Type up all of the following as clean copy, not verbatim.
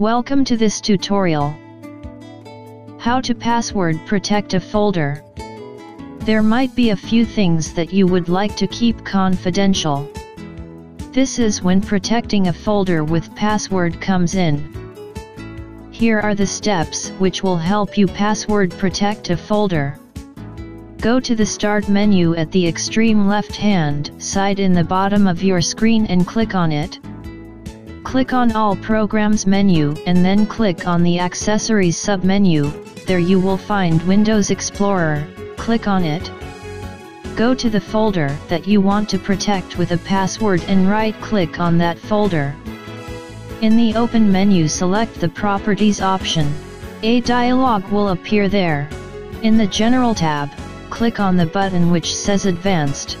Welcome to this tutorial. How to password protect a folder. There might be a few things that you would like to keep confidential. This is when protecting a folder with password comes in. Here are the steps which will help you password protect a folder. Go to the Start menu at the extreme left-hand side in the bottom of your screen and click on it. Click on All Programs menu and then click on the Accessories sub-menu. There you will find Windows Explorer, click on it. Go to the folder that you want to protect with a password and right-click on that folder. In the Open menu select the Properties option. A dialog will appear there. In the General tab, click on the button which says Advanced.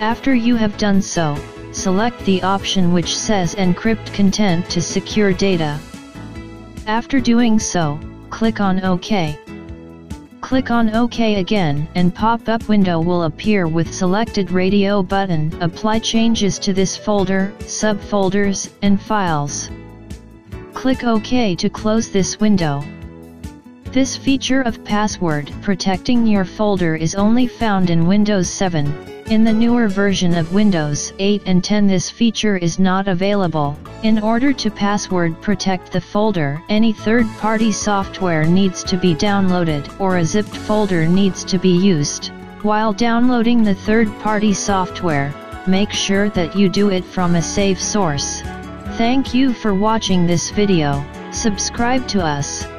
After you have done so, select the option which says Encrypt Content to secure data. After doing so, click on OK. Click on OK again and pop-up window will appear with selected radio button. Apply changes to this folder, subfolders, and files. Click OK to close this window. This feature of password protecting your folder is only found in Windows 7. In the newer version of Windows 8 and 10 this feature is not available. In order to password protect the folder, any third-party software needs to be downloaded or a zipped folder needs to be used. While downloading the third-party software, make sure that you do it from a safe source. Thank you for watching this video. Subscribe to us.